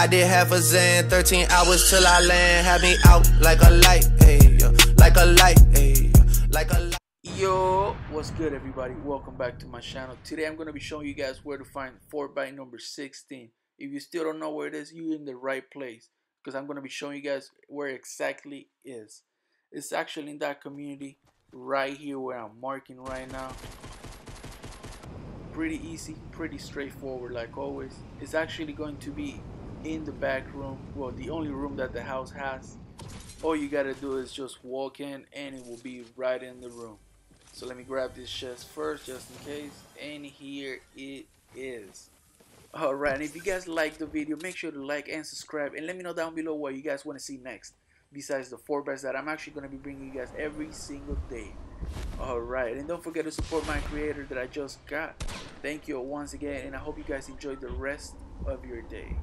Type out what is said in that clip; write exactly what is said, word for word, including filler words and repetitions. I did half a zan, thirteen hours till I land. Had me out like a light, ayy, like a light, ayy, like a light. Yo, what's good everybody? Welcome back to my channel. Today I'm gonna be showing you guys where to find Fortbyte number sixteen. If you still don't know where it is, you're in the right place, because I'm gonna be showing you guys where exactly it is. It's actually in that community right here where I'm marking right now. Pretty easy, pretty straightforward like always. It's actually going to be in the back room, well, the only room that the house has. All you gotta do is just walk in and it will be right in the room. So let me grab this chest first just in case, and here it is. Alright, and if you guys like the video, make sure to like and subscribe, and let me know down below what you guys want to see next besides the Fortbytes that I'm actually going to be bringing you guys every single day. Alright, and don't forget to support my creator that I just got. Thank you once again, and I hope you guys enjoy the rest of your day.